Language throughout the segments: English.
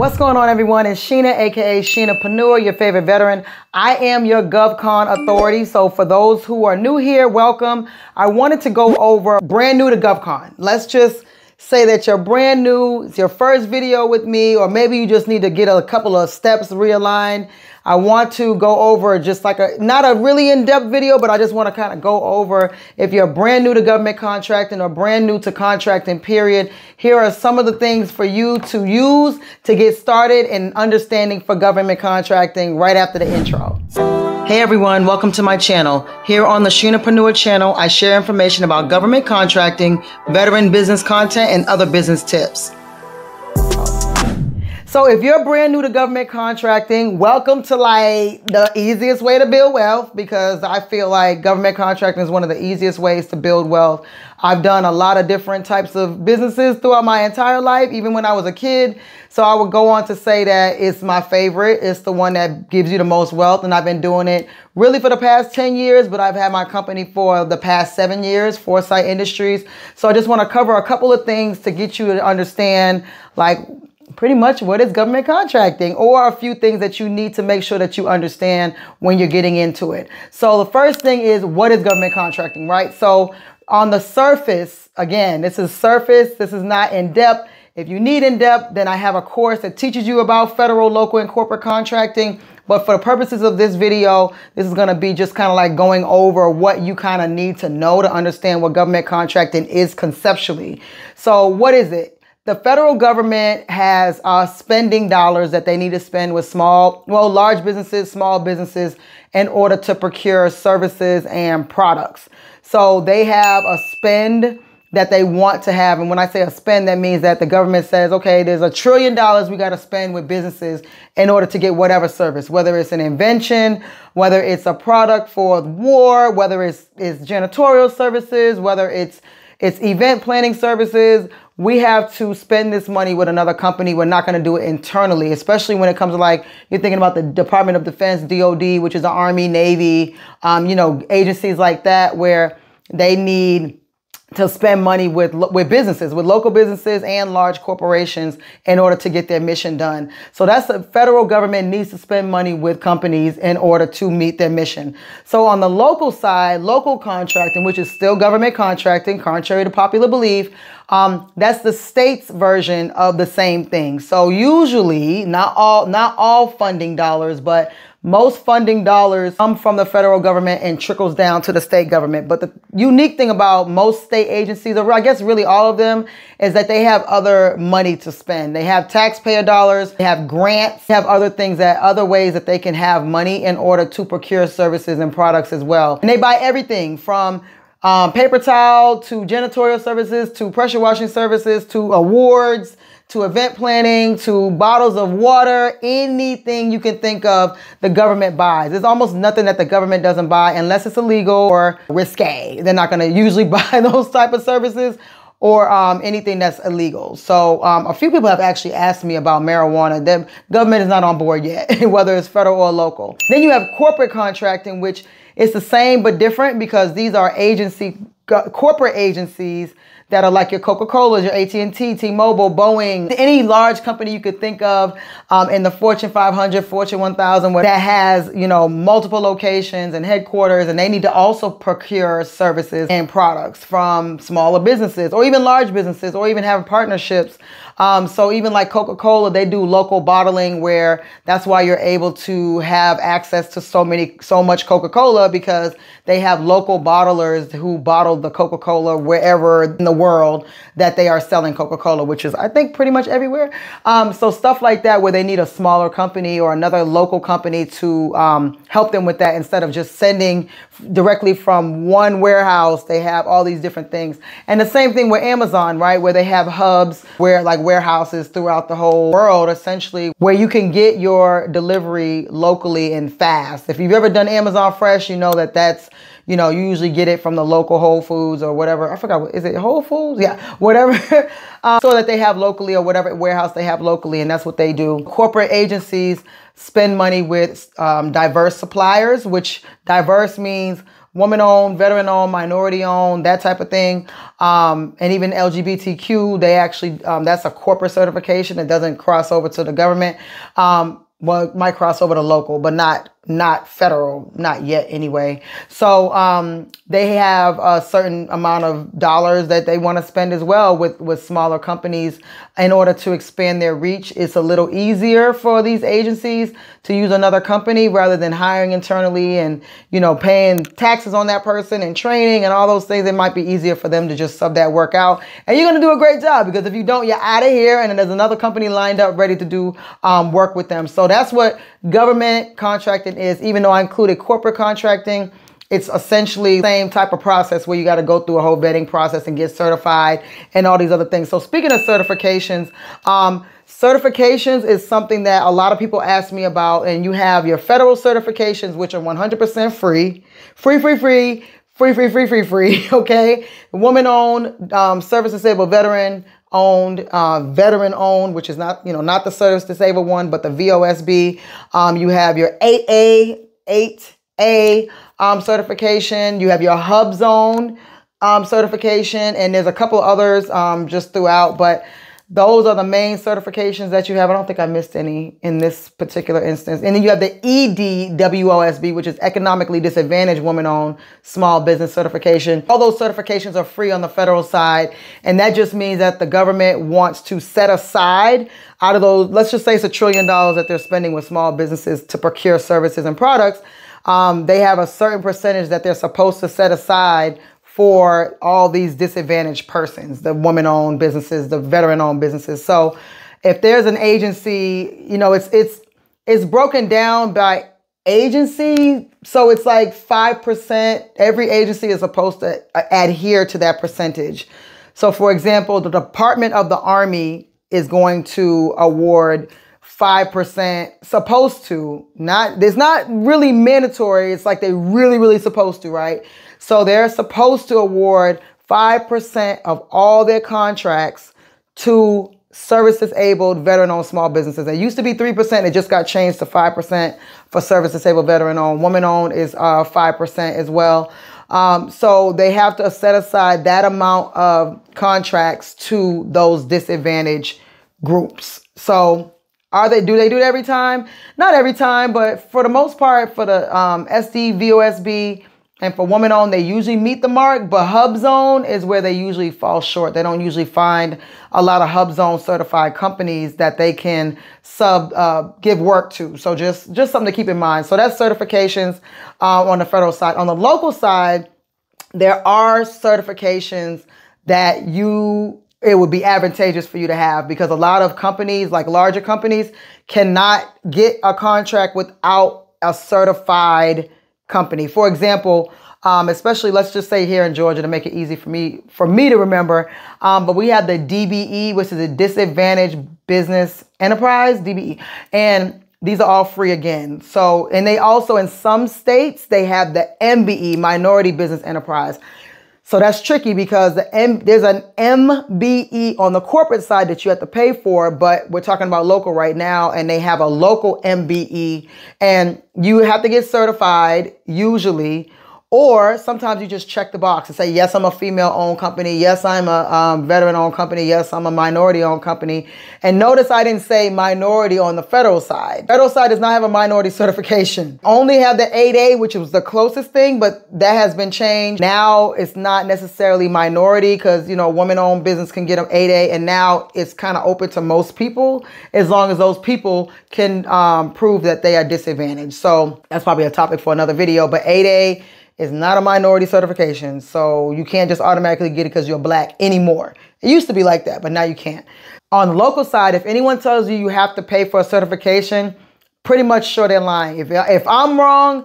What's going on, everyone? It's Sheena, aka Sheenapreneur, your favorite veteran. I am your GovCon authority. So for those who are new here, welcome. I wanted to go over brand new to GovCon. Let's just say that you're brand new. It's your first video with me, or maybe you just need to get a couple of steps realigned. I want to go over just like not a really in-depth video, but I just want to kind of go over if you're brand new to government contracting or brand new to contracting period. Here are some of the things for you to use to get started in understanding for government contracting right after the intro. Hey everyone, welcome to my channel. Here on the Sheenapreneur channel, I share information about government contracting, veteran business content, and other business tips. So if you're brand new to government contracting, welcome to like the easiest way to build wealth, because I feel like government contracting is one of the easiest ways to build wealth. I've done a lot of different types of businesses throughout my entire life, even when I was a kid. So I would go on to say that it's my favorite. It's the one that gives you the most wealth. And I've been doing it really for the past 10 years, but I've had my company for the past 7 years, Foresight Industries. So I just want to cover a couple of things to get you to understand, like, pretty much what is government contracting, or a few things that you need to make sure that you understand when you're getting into it. So the first thing is, what is government contracting, right? So on the surface, again, this is surface, this is not in depth. If you need in depth, then I have a course that teaches you about federal, local, and corporate contracting. But for the purposes of this video, this is going to be just kind of like going over what you kind of need to know to understand what government contracting is conceptually. So what is it? The federal government has spending dollars that they need to spend with large businesses, small businesses, in order to procure services and products. So they have a spend that they want to have. And when I say a spend, that means that the government says, okay, there's $1 trillion we got to spend with businesses in order to get whatever service, whether it's an invention, whether it's a product for war, whether it's janitorial services, whether it's event planning services. We have to spend this money with another company. We're not going to do it internally, especially when it comes to, like, you're thinking about the Department of Defense, DOD, which is the Army, Navy, agencies like that, where they need to spend money with businesses, with local businesses and large corporations in order to get their mission done. So that's the federal government needs to spend money with companies in order to meet their mission. So on the local side, local contracting, which is still government contracting, contrary to popular belief, that's the state's version of the same thing. So usually, not all funding dollars, but most funding dollars come from the federal government and trickles down to the state government. But the unique thing about most state agencies, or I guess really all of them, is that they have other money to spend. They have taxpayer dollars, they have grants, they have other things, that other ways that they can have money in order to procure services and products as well. And they buy everything from paper towel to janitorial services, to pressure washing services, to awards, to event planning, to bottles of water. Anything you can think of, the government buys. There's almost nothing that the government doesn't buy unless it's illegal or risque. They're not gonna usually buy those type of services, or anything that's illegal. So a few people have actually asked me about marijuana. The government is not on board yet, whether it's federal or local. Then you have corporate contracting, which is the same but different, because these are corporate agencies that are like your Coca-Colas, your AT&T, T-Mobile, Boeing, any large company you could think of in the Fortune 500, Fortune 1000, where that has, you know, multiple locations and headquarters, and they need to also procure services and products from smaller businesses, or even large businesses, or even have partnerships. So even like Coca-Cola, they do local bottling, where that's why you're able to have access to so much Coca-Cola, because they have local bottlers who bottle the Coca-Cola wherever in the world that they are selling Coca-Cola, which is, I think, pretty much everywhere. So stuff like that, where they need a smaller company or another local company to help them with that, instead of just sending directly from one warehouse. They have all these different things. And the same thing with Amazon, right? Where they have hubs, where like warehouses throughout the whole world, essentially, where you can get your delivery locally and fast. If you've ever done Amazon Fresh, you know that that's, you know, you usually get it from the local Whole Foods or whatever. I forgot, is it Whole Foods? Yeah, whatever. So that they have locally, or whatever warehouse they have locally, and that's what they do. Corporate agencies spend money with diverse suppliers, which diverse means woman-owned, veteran-owned, minority-owned, that type of thing. And even LGBTQ, they actually, that's a corporate certification. It doesn't cross over to the government. Well, it might cross over to local, but not federal, not yet anyway. So they have a certain amount of dollars that they want to spend as well with smaller companies in order to expand their reach. It's a little easier for these agencies to use another company rather than hiring internally and, you know, paying taxes on that person and training and all those things. It might be easier for them to just sub that work out. And you're going to do a great job, because if you don't, you're out of here. And then there's another company lined up ready to do work with them. So that's what government contracting is. Even though I included corporate contracting, it's essentially the same type of process where you got to go through a whole vetting process and get certified and all these other things. So speaking of certifications, certifications is something that a lot of people ask me about. And you have your federal certifications, which are 100% free, free. Okay. Woman owned, service disabled veteran owned, which is not, you know, not the service disabled one, but the VOSB. You have your 8a certification. You have your HUBZone certification, and there's a couple of others just throughout, but those are the main certifications that you have. I don't think I missed any in this particular instance. And then you have the EDWOSB, which is Economically Disadvantaged Woman-Owned Small Business Certification. All those certifications are free on the federal side. And that just means that the government wants to set aside out of those, let's just say it's $1 trillion that they're spending with small businesses to procure services and products. They have a certain percentage that they're supposed to set aside for all these disadvantaged persons, the woman-owned businesses, the veteran-owned businesses. So if there's an agency, you know, it's broken down by agency. So it's like 5%. Every agency is supposed to adhere to that percentage. So for example, the Department of the Army is going to award 5%, supposed to, not, it's not really mandatory. It's like they really supposed to, right? So they're supposed to award 5% of all their contracts to service-disabled veteran-owned small businesses. It used to be 3%. It just got changed to 5% for service-disabled veteran-owned. Woman-owned is 5% as well. So they have to set aside that amount of contracts to those disadvantaged groups. So do they do it every time? Not every time, but for the most part, for the SDVOSB, and for woman-owned, they usually meet the mark, but HUBZone is where they usually fall short. They don't usually find a lot of HUBZone certified companies that they can give work to. So just something to keep in mind. So that's certifications on the federal side. On the local side, there are certifications that it would be advantageous for you to have, because a lot of companies, like larger companies, cannot get a contract without a certified company. For example, especially let's just say here in Georgia, to make it easy for me to remember, but we have the DBE, which is a Disadvantaged Business Enterprise, DBE, and these are all free again. So, and they also, in some states, they have the MBE, Minority Business Enterprise. So that's tricky, because there's an MBE on the corporate side that you have to pay for, but we're talking about local right now, and they have a local MBE, and you have to get certified usually, or sometimes you just check the box and say, yes, I'm a female-owned company. Yes, I'm a veteran-owned company. Yes, I'm a minority-owned company. And notice I didn't say minority on the federal side. Federal side does not have a minority certification. Only have the 8a, which was the closest thing, but that has been changed. Now it's not necessarily minority, because, you know, woman-owned business can get an 8a, and now it's kind of open to most people, as long as those people can prove that they are disadvantaged. So that's probably a topic for another video, but 8a, it's not a minority certification, so you can't just automatically get it because you're black anymore. It used to be like that, but now you can't. On the local side, if anyone tells you you have to pay for a certification, pretty much sure they're lying. If I'm wrong,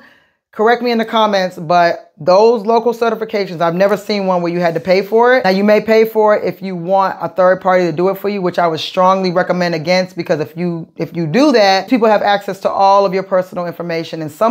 correct me in the comments, but those local certifications, I've never seen one where you had to pay for it. Now, you may pay for it if you want a third party to do it for you, which I would strongly recommend against, because if you do that, people have access to all of your personal information. And a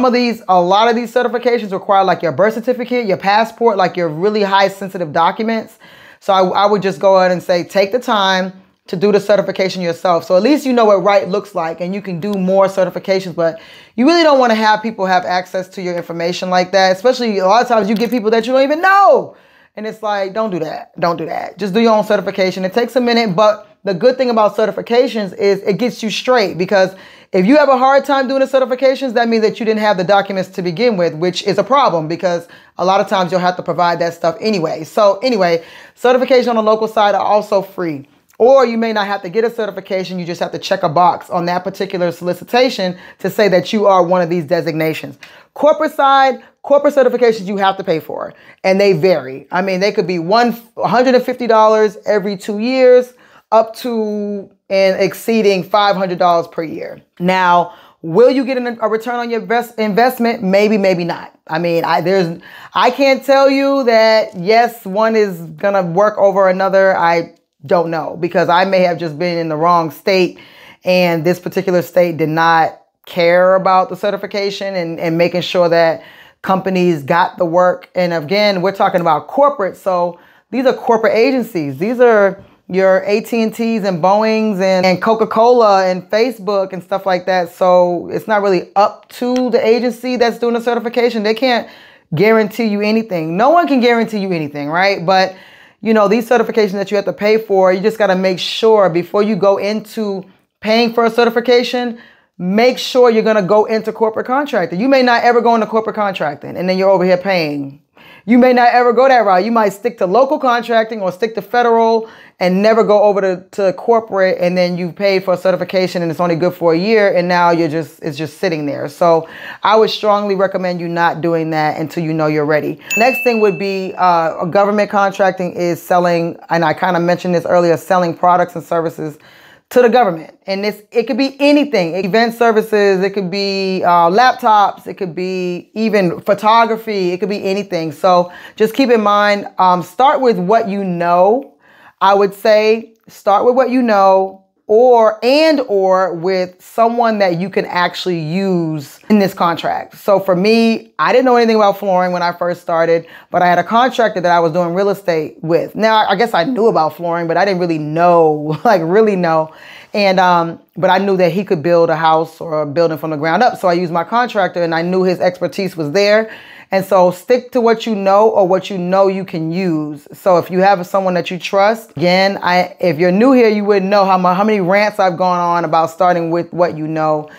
lot of these certifications require like your birth certificate, your passport, like your really high sensitive documents. So I would just go ahead and say, take the time, to do the certification yourself. So at least you know what right looks like and you can do more certifications, but you really don't want to have people have access to your information like that. Especially a lot of times you get people that you don't even know. And it's like, don't do that. Don't do that. Just do your own certification. It takes a minute, but the good thing about certifications is it gets you straight, because if you have a hard time doing the certifications, that means that you didn't have the documents to begin with, which is a problem because a lot of times you'll have to provide that stuff anyway. So anyway, certification on the local side are also free. Or you may not have to get a certification. You just have to check a box on that particular solicitation to say that you are one of these designations. Corporate side, corporate certifications you have to pay for, and they vary. I mean, they could be $150 every 2 years up to and exceeding $500 per year. Now, will you get a return on your investment? Maybe, maybe not. I mean, I can't tell you that, yes, one is going to work over another. I don't know, because I may have just been in the wrong state and this particular state did not care about the certification and making sure that companies got the work. And again, we're talking about corporate. So these are corporate agencies. These are your AT&Ts and Boeings and Coca-Cola and Facebook and stuff like that. So it's not really up to the agency that's doing the certification. They can't guarantee you anything. No one can guarantee you anything, right? But you know, these certifications that you have to pay for, you just got to make sure before you go into paying for a certification, make sure you're going to go into corporate contracting. You may not ever go into corporate contracting and then you're over here paying. You may not ever go that route. You might stick to local contracting or stick to federal and never go over to corporate, and then you pay for a certification and it's only good for a year and now you're just, it's just sitting there. So I would strongly recommend you not doing that until you know you're ready. Next thing would be government contracting is selling, and I kind of mentioned this earlier, selling products and services to the government. And this, it could be anything, event services, it could be laptops, it could be even photography, it could be anything. So just keep in mind, start with what you know. I would say start with what you know, or with someone that you can actually use in this contract. So for me, I didn't know anything about flooring when I first started, but I had a contractor that I was doing real estate with. Now, I guess I knew about flooring, but I didn't really know, like really know. And, but I knew that he could build a house or a building from the ground up. So I used my contractor and I knew his expertise was there. And so stick to what you know or what you know you can use. So if you have someone that you trust, again, if you're new here, you wouldn't know how many rants I've gone on about starting with what you know.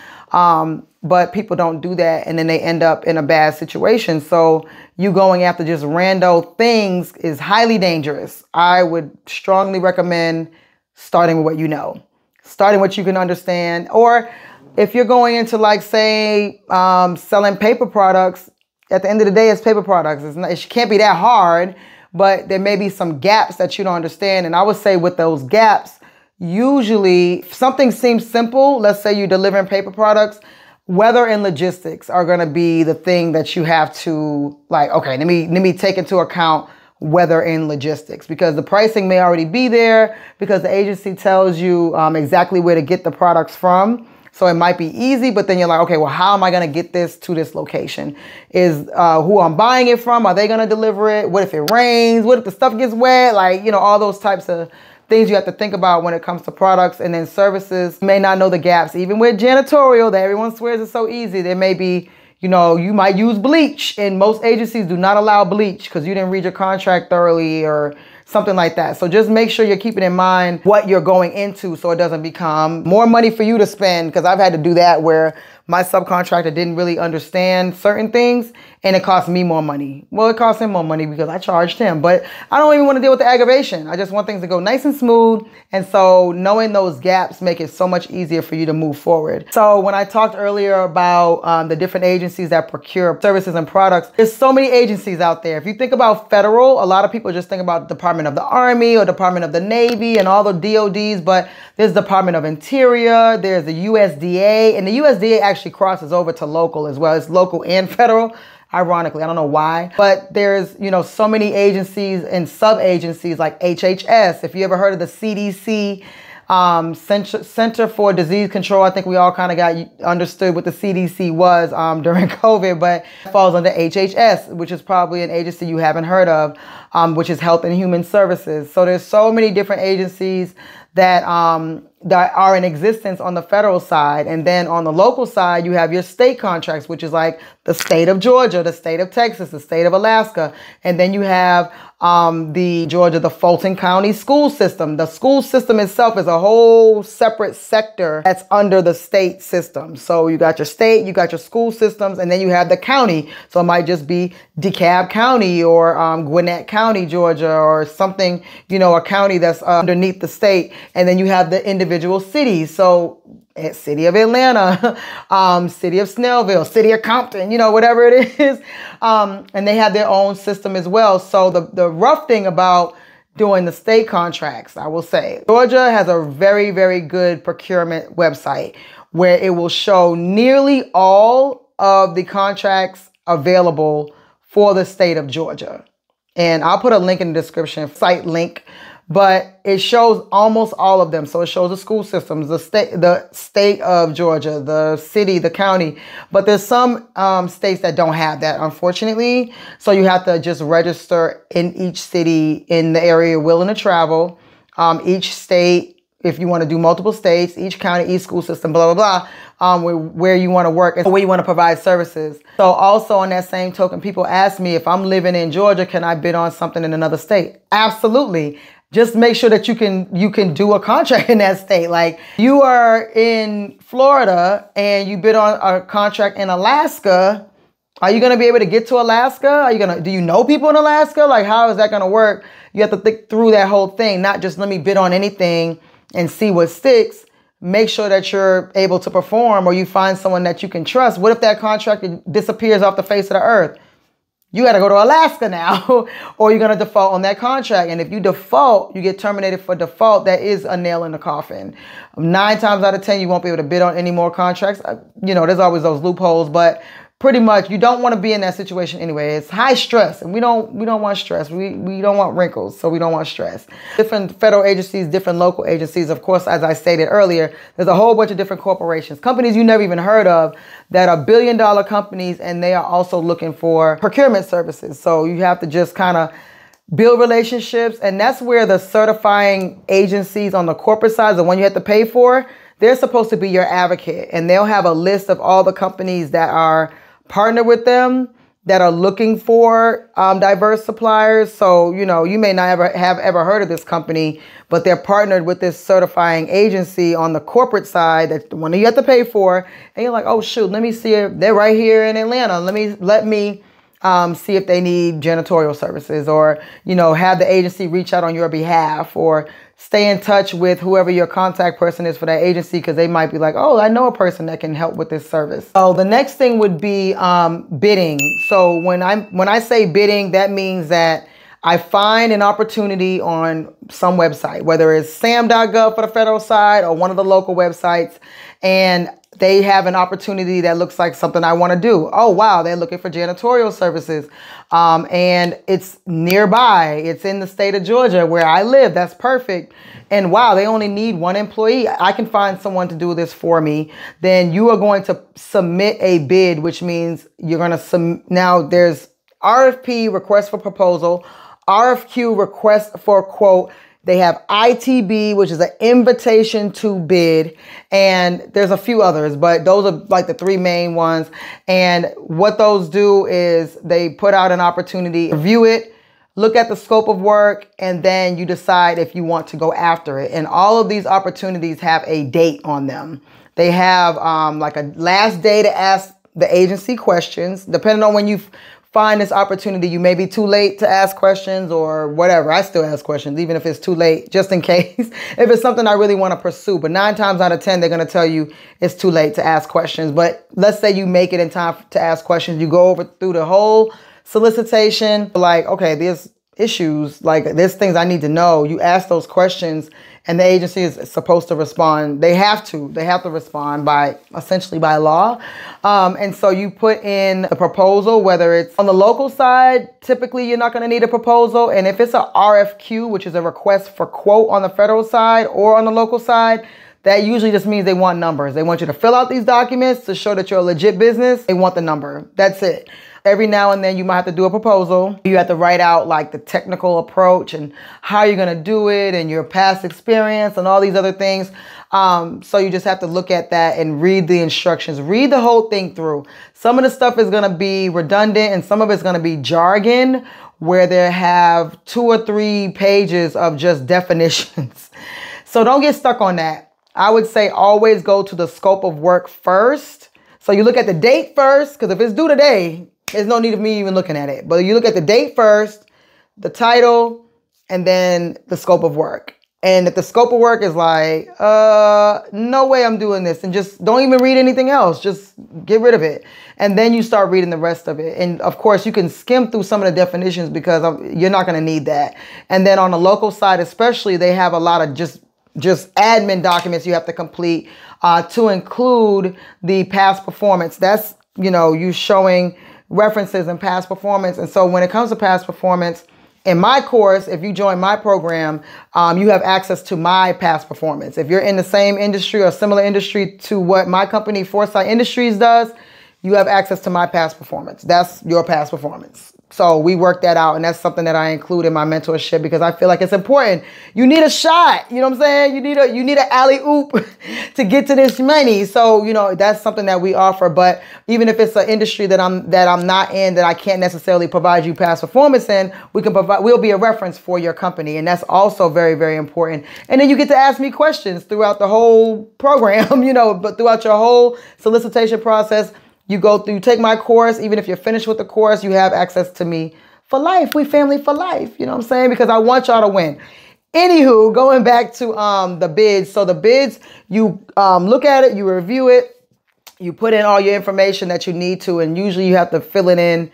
But people don't do that and then they end up in a bad situation. So you going after just rando things is highly dangerous. I would strongly recommend starting with what you know, starting what you can understand. Or if you're going into, like, say, selling paper products, at the end of the day, it's paper products. It can't be that hard, but there may be some gaps that you don't understand. And I would say with those gaps, usually if something seems simple, let's say you're delivering paper products, weather and logistics are going to be the thing that you have to, like, okay, let me take into account weather and logistics, because the pricing may already be there because the agency tells you exactly where to get the products from. So it might be easy, but then you're like, okay, well, how am I going to get this to this location? Is who I'm buying it from? Are they going to deliver it? What if it rains? What if the stuff gets wet? Like, you know, all those types of things you have to think about when it comes to products. And then services, you may not know the gaps. Even with janitorial, that everyone swears is so easy, there may be, you know, you might use bleach, and most agencies do not allow bleach because you didn't read your contract thoroughly or something like that. So just make sure you're keeping in mind what you're going into so it doesn't become more money for you to spend, because I've had to do that where my subcontractor didn't really understand certain things and it cost me more money. Well, it cost him more money because I charged him, but I don't even want to deal with the aggravation. I just want things to go nice and smooth. And so knowing those gaps make it so much easier for you to move forward. So when I talked earlier about the different agencies that procure services and products, there's so many agencies out there. If you think about federal, a lot of people just think about the Department of the Army or Department of the Navy and all the DODs, but there's Department of Interior, there's the USDA, and the USDA actually crosses over to local as well. It's local and federal, ironically. I don't know why, but there's, you know, so many agencies and sub-agencies like HHS. If you ever heard of the CDC, Center for Disease Control, I think we all kind of got understood what the CDC was during COVID, but it falls under HHS, which is probably an agency you haven't heard of, which is Health and Human Services. So there's so many different agencies that are in existence on the federal side. And then on the local side, you have your state contracts, which is like the state of Georgia, the state of Texas, the state of Alaska. And then you have the Fulton County school system. The school system itself is a whole separate sector that's under the state system. So you got your state, you got your school systems, and then you have the county. So it might just be DeKalb County or Gwinnett County, Georgia, or something, you know, a county that's underneath the state. And then you have the individual cities. So City of Atlanta, City of Snellville, City of Compton, you know, whatever it is. And they have their own system as well. So the rough thing about doing the state contracts, I will say, Georgia has a very, very good procurement website where it will show nearly all of the contracts available for the state of Georgia. And I'll put a link in the description, site link. But it shows almost all of them. So it shows the school systems, the state of Georgia, the city, the county. But there's some states that don't have that, unfortunately. So you have to just register in each city in the area you're willing to travel. Each state, if you want to do multiple states, each county, each school system, blah, blah, blah, where you want to work and where you want to provide services. So also on that same token, people ask me, if I'm living in Georgia, can I bid on something in another state? Absolutely. Just make sure that you can do a contract in that state. Like you are in Florida and you bid on a contract in Alaska. Are you going to be able to get to Alaska? Do you know people in Alaska? Like, how is that going to work? You have to think through that whole thing, not just let me bid on anything and see what sticks. Make sure that you're able to perform or you find someone that you can trust. What if that contract disappears off the face of the earth? You got to go to Alaska now or you're going to default on that contract. And if you default, you get terminated for default. That is a nail in the coffin. 9 times out of 10, you won't be able to bid on any more contracts. You know, there's always those loopholes, but pretty much you don't want to be in that situation anyway. It's high stress and we don't want stress. We don't want wrinkles, so we don't want stress. Different federal agencies, different local agencies. Of course, as I stated earlier, there's a whole bunch of different corporations, companies you never even heard of that are billion-dollar companies, and they are also looking for procurement services. So you have to just kind of build relationships, and that's where the certifying agencies on the corporate side, the one you have to pay for, they're supposed to be your advocate, and they'll have a list of all the companies that are partnered with them that are looking for diverse suppliers. So, you know, you may not have ever heard of this company, but they're partnered with this certifying agency on the corporate side. That's the one that you have to pay for. And you're like, oh, shoot, let me see if they're right here in Atlanta. Let me see if they need janitorial services, or, you know, have the agency reach out on your behalf, or stay in touch with whoever your contact person is for that agency, because they might be like, oh, I know a person that can help with this service. So the next thing would be bidding. So when I say bidding, that means that I find an opportunity on some website, whether it's sam.gov for the federal side or one of the local websites, and they have an opportunity that looks like something I want to do. Oh, wow, they're looking for janitorial services. And it's nearby. It's in the state of Georgia where I live. That's perfect. And wow, they only need one employee. I can find someone to do this for me. Then you are going to submit a bid, which means you're going to now there's RFP, request for proposal, RFQ, request for quote. They have ITB, which is an invitation to bid, and there's a few others, but those are like the three main ones. And what those do is they put out an opportunity, review it, look at the scope of work, and then you decide if you want to go after it. And all of these opportunities have a date on them. They have like a last day to ask the agency questions, depending on when you've find this opportunity. You may be too late to ask questions or whatever. I still ask questions, even if it's too late, just in case, if it's something I really want to pursue. But 9 times out of 10, they're going to tell you it's too late to ask questions. But let's say you make it in time to ask questions. You go over through the whole solicitation, like, okay, there's issues, like there's things I need to know. You ask those questions and the agency is supposed to respond. They have to respond by essentially by law. And so you put in a proposal, whether it's on the local side, typically you're not going to need a proposal. And if it's a RFQ, which is a request for quote on the federal side or on the local side, that usually just means they want numbers. They want you to fill out these documents to show that you're a legit business. They want the number. That's it. Every now and then you might have to do a proposal. You have to write out like the technical approach and how you're going to do it and your past experience and all these other things. So you just have to look at that and read the instructions. Read the whole thing through. Some of the stuff is going to be redundant and some of it's going to be jargon where they have 2 or 3 pages of just definitions. So don't get stuck on that. I would say always go to the scope of work first. So you look at the date first, because if it's due today, there's no need of me even looking at it. But you look at the date first, the title, and then the scope of work. And if the scope of work is like, no way I'm doing this, and just don't even read anything else. Just get rid of it. And then you start reading the rest of it. And of course, you can skim through some of the definitions because you're not going to need that. And then on the local side, especially, they have a lot of just admin documents you have to complete to include the past performance. That's, you know, you showing references and past performance. And so when it comes to past performance, in my course, if you join my program, you have access to my past performance. If you're in the same industry or similar industry to what my company, Foresight Industries, does, you have access to my past performance. That's your past performance. So we work that out, and that's something that I include in my mentorship because I feel like it's important. You need a shot, you know what I'm saying? You need an alley-oop to get to this money. So, you know, that's something that we offer. But even if it's an industry that I'm not in, that I can't necessarily provide you past performance in, we can provide, we'll be a reference for your company, and that's also very, very important. And then you get to ask me questions throughout the whole program, you know, but throughout your whole solicitation process. You go through, you take my course. Even if you're finished with the course, you have access to me for life. We family for life. You know what I'm saying? Because I want y'all to win. Anywho, going back to the bids. So the bids, you look at it, you review it, you put in all your information that you need to, and usually you have to fill it in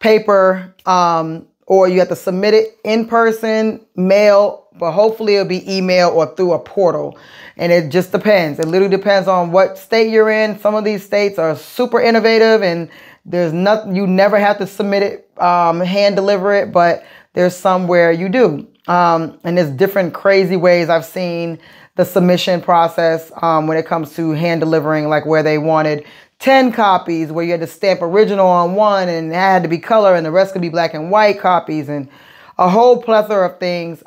paper or you have to submit it in person, mail, but hopefully it'll be email or through a portal. And it just depends. It literally depends on what state you're in. Some of these states are super innovative and there's nothing, you never have to submit it, hand deliver it, but there's some where you do. And there's different crazy ways I've seen the submission process when it comes to hand delivering, like where they wanted 10 copies, where you had to stamp original on one and it had to be color and the rest could be black and white copies and a whole plethora of things.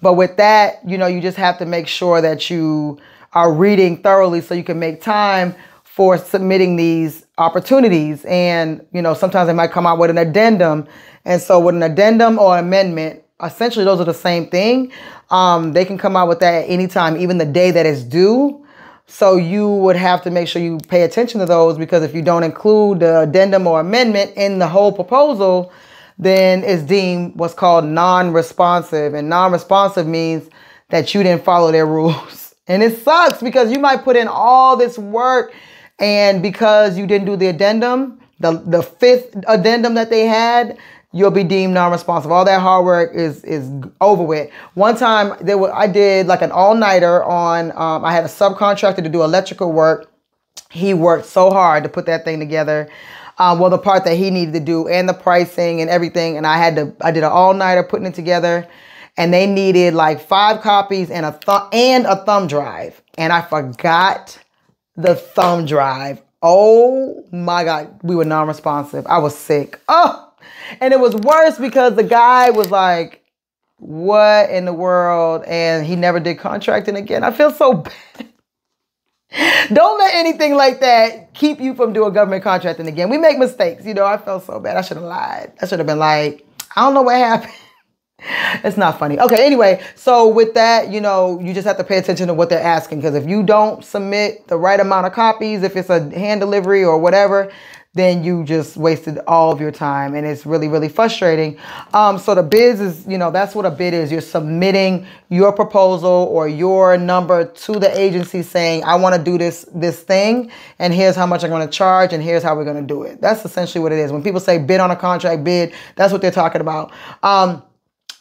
But with that, you know, you just have to make sure that you are reading thoroughly so you can make time for submitting these opportunities. And, you know, sometimes they might come out with an addendum. And so with an addendum or an amendment, essentially those are the same thing. They can come out with that at any time, even the day that it's due. So you would have to make sure you pay attention to those, because if you don't include the addendum or amendment in the whole proposal, then it's deemed what's called non-responsive. And non-responsive means that you didn't follow their rules. And it sucks because you might put in all this work, and because you didn't do the addendum, the 5th addendum that they had, you'll be deemed non-responsive. All that hard work is over with. One time, I did like an all-nighter on, I had a subcontractor to do electrical work. He worked so hard to put that thing together. Well, the part that he needed to do and the pricing and everything. And I did an all-nighter putting it together, and they needed like 5 copies and a thumb drive. And I forgot the thumb drive. Oh my God. We were non-responsive. I was sick. Oh, and it was worse because the guy was like, what in the world? And he never did contracting again. I feel so bad. Don't let anything like that keep you from doing government contracting again. We make mistakes. You know, I felt so bad. I should have lied. I should have been like, I don't know what happened. It's not funny. Okay, anyway, so with that, you know, you just have to pay attention to what they're asking, because if you don't submit the right amount of copies, if it's a hand delivery or whatever, then you just wasted all of your time, and it's really, really frustrating. So the bids is, you know, that's what a bid is. You're submitting your proposal or your number to the agency saying, I want to do this thing, and here's how much I'm going to charge, and here's how we're going to do it. That's essentially what it is. When people say bid on a contract, bid, that's what they're talking about.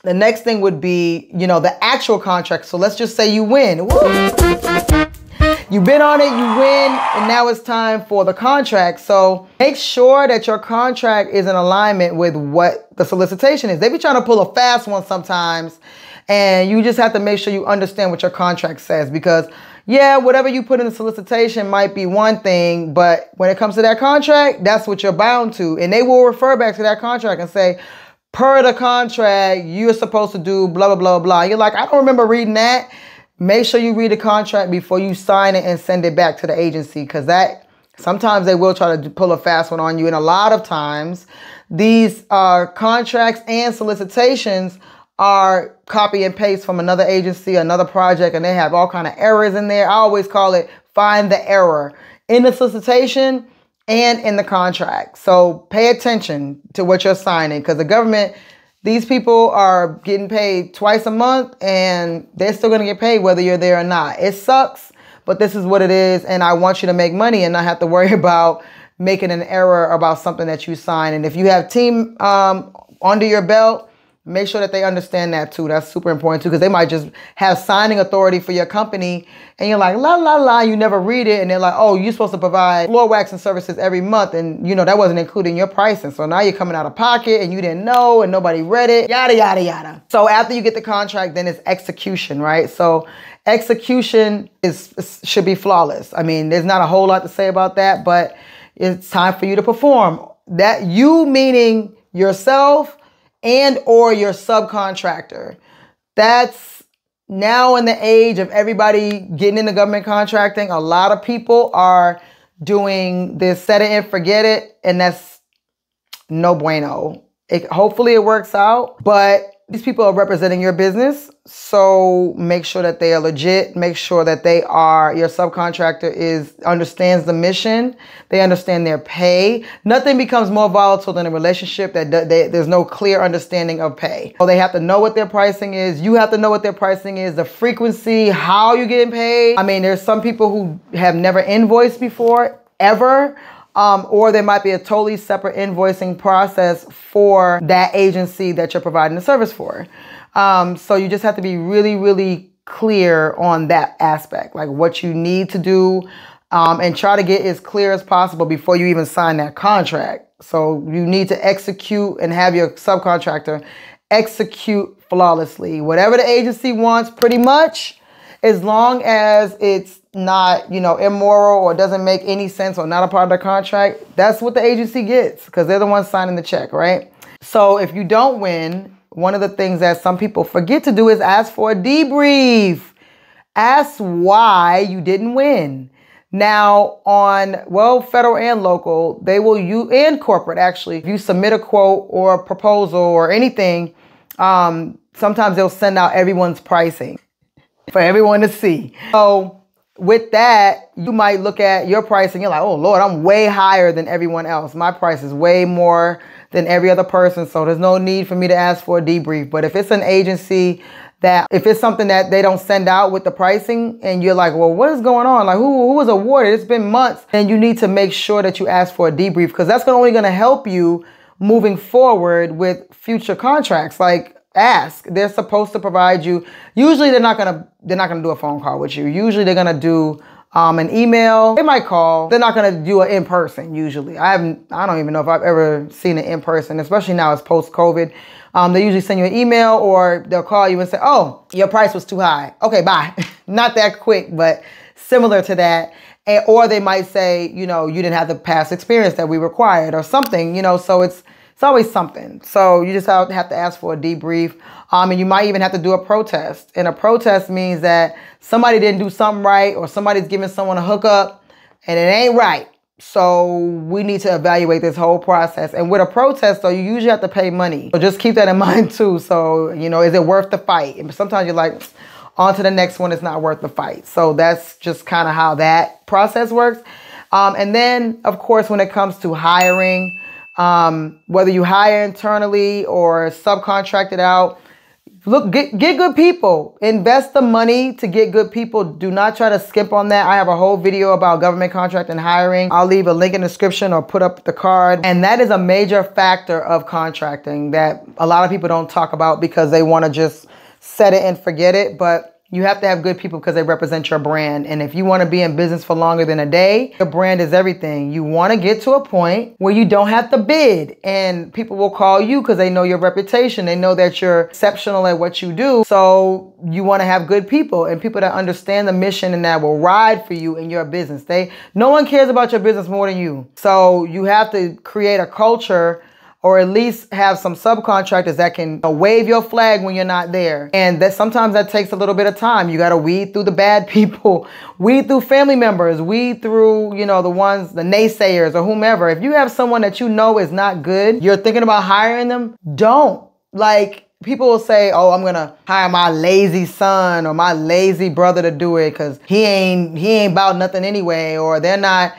The next thing would be, you know, the actual contract. So let's just say you win. Woo! You've been on it, you win, and now it's time for the contract. So make sure that your contract is in alignment with what the solicitation is. They be trying to pull a fast one sometimes, and you just have to make sure you understand what your contract says, because yeah, whatever you put in the solicitation might be one thing, but when it comes to that contract, that's what you're bound to. And they will refer back to that contract and say, per the contract, you're supposed to do blah, blah, blah, blah. You're like, I don't remember reading that. Make sure you read the contract before you sign it and send it back to the agency, because that sometimes they will try to pull a fast one on you. And a lot of times these contracts and solicitations are copy and paste from another agency, another project, and they have all kind of errors in there. I always call it find the error in the solicitation and in the contract. So pay attention to what you're signing, because the government, these people are getting paid twice a month and they're still going to get paid whether you're there or not. It sucks, but this is what it is. And I want you to make money and not have to worry about making an error about something that you sign. And if you have team under your belt, make sure that they understand that too. That's super important too, because they might just have signing authority for your company and you're like, la, la, la, you never read it. And they're like, oh, you're supposed to provide floor waxing services every month. And you know, that wasn't including your pricing. So now you're coming out of pocket and you didn't know and nobody read it, yada, yada, yada. So after you get the contract, then it's execution, right? So execution should be flawless. I mean, there's not a whole lot to say about that, but it's time for you to perform. That you meaning yourself, and or your subcontractor. That's now in the age of everybody getting into government contracting. A lot of people are doing this set it and forget it, and that's no bueno. Hopefully it works out, but these people are representing your business, so make sure that they are legit. Make sure that they are, your subcontractor understands the mission. They understand their pay. Nothing becomes more volatile than a relationship that there's no clear understanding of pay. So they have to know what their pricing is. You have to know what their pricing is, the frequency, how you're getting paid. I mean, there's some people who have never invoiced before, ever. Or there might be a totally separate invoicing process for that agency that you're providing the service for. So you just have to be really, really clear on that aspect, like what you need to do, and try to get as clear as possible before you even sign that contract. So you need to execute and have your subcontractor execute flawlessly. Whatever the agency wants, pretty much, as long as it's not, you know, immoral or doesn't make any sense or not a part of the contract, that's what the agency gets, because they're the ones signing the check, right? So if you don't win, one of the things that some people forget to do is ask for a debrief. Ask why you didn't win. Now on, well, federal and local, they will, and corporate actually, if you submit a quote or a proposal or anything, sometimes they'll send out everyone's pricing for everyone to see. So with that, you might look at your price and you're like, oh Lord, I'm way higher than everyone else. My price is way more than every other person. So there's no need for me to ask for a debrief. But if it's an agency that, if it's something that they don't send out with the pricing and you're like, well, what is going on? Like who was awarded? It's been months. Then you need to make sure that you ask for a debrief, because that's only going to help you moving forward with future contracts. Like, ask. They're supposed to provide you. Usually they're not gonna do a phone call with you. Usually they're gonna do an email. They might call. They're not gonna do an in-person usually. I don't even know if I've ever seen an in-person, especially now it's post-COVID. They usually send you an email or they'll call you and say, oh, your price was too high. Okay, bye. Not that quick, but similar to that. And, or they might say, you know, you didn't have the past experience that we required or something, you know, so it's always something. So you just have to ask for a debrief. And you might even have to do a protest. And a protest means that somebody didn't do something right, or somebody's giving someone a hookup and it ain't right. So we need to evaluate this whole process. And with a protest, though, you usually have to pay money. So just keep that in mind too. So, you know, is it worth the fight? And sometimes you're like, on to the next one, it's not worth the fight. So that's just kind of how that process works. And then, of course, when it comes to hiring, whether you hire internally or subcontract it out, look, get good people. Invest the money to get good people. Do not try to skimp on that. I have a whole video about government contract and hiring. I'll leave a link in the description or put up the card. And that is a major factor of contracting that a lot of people don't talk about because they want to just set it and forget it. But You have to have good people because they represent your brand. And if you want to be in business for longer than a day, your brand is everything. You want to get to a point where you don't have to bid and people will call you because they know your reputation. They know that you're exceptional at what you do. So you want to have good people and people that understand the mission and that will ride for you in your business. No one cares about your business more than you. So you have to create a culture or at least have some subcontractors that can wave your flag when you're not there. And that sometimes that takes a little bit of time. You gotta weed through the bad people, weed through family members, weed through, you know, the ones, the naysayers or whomever. If you have someone that you know is not good, you're thinking about hiring them, don't. Like, people will say, oh, I'm gonna hire my lazy son or my lazy brother to do it because he ain't about nothing anyway, or they're not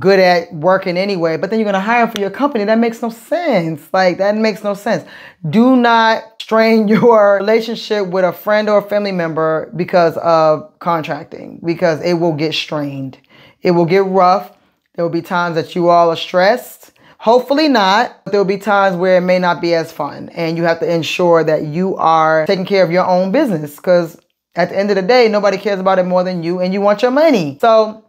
good at working anyway, but then you're going to hire for your company. That makes no sense. Like, that makes no sense. Do not strain your relationship with a friend or a family member because of contracting, because it will get strained. It will get rough. There will be times that you all are stressed. Hopefully not, but there will be times where it may not be as fun, and you have to ensure that you are taking care of your own business, because at the end of the day, nobody cares about it more than you, and you want your money. So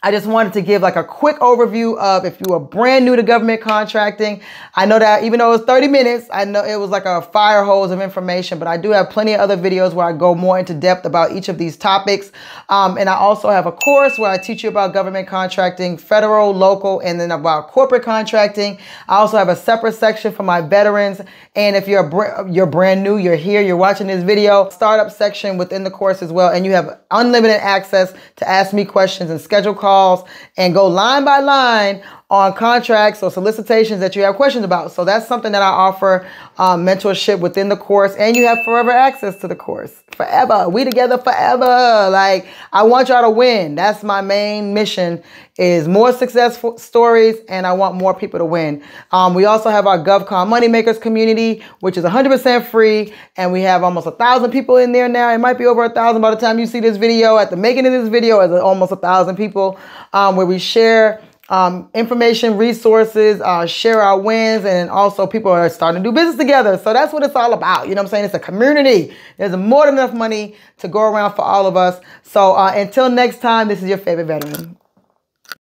I just wanted to give like a quick overview of, if you are brand new to government contracting. I know that even though it was 30 minutes, I know it was like a fire hose of information, but I do have plenty of other videos where I go more into depth about each of these topics. And I also have a course where I teach you about government contracting, federal, local, and then about corporate contracting. I also have a separate section for my veterans. And if you're brand new, you're here, you're watching this video, startup section within the course as well. And you have unlimited access to ask me questions and schedule calls and go line by line on contracts or solicitations that you have questions about. So that's something that I offer, mentorship within the course, and you have forever access to the course. Forever. We together forever. Like, I want y'all to win. That's my main mission, is more successful stories, and I want more people to win. We also have our GovCon Moneymakers community, which is 100% free, and we have almost 1,000 people in there now. It might be over 1,000 by the time you see this video. At the making of this video, it's almost 1,000 people, where we share information, resources, share our wins, and also people are starting to do business together. So that's what it's all about. You know what I'm saying? It's a community. There's more than enough money to go around for all of us. So until next time, this is your favorite veteran.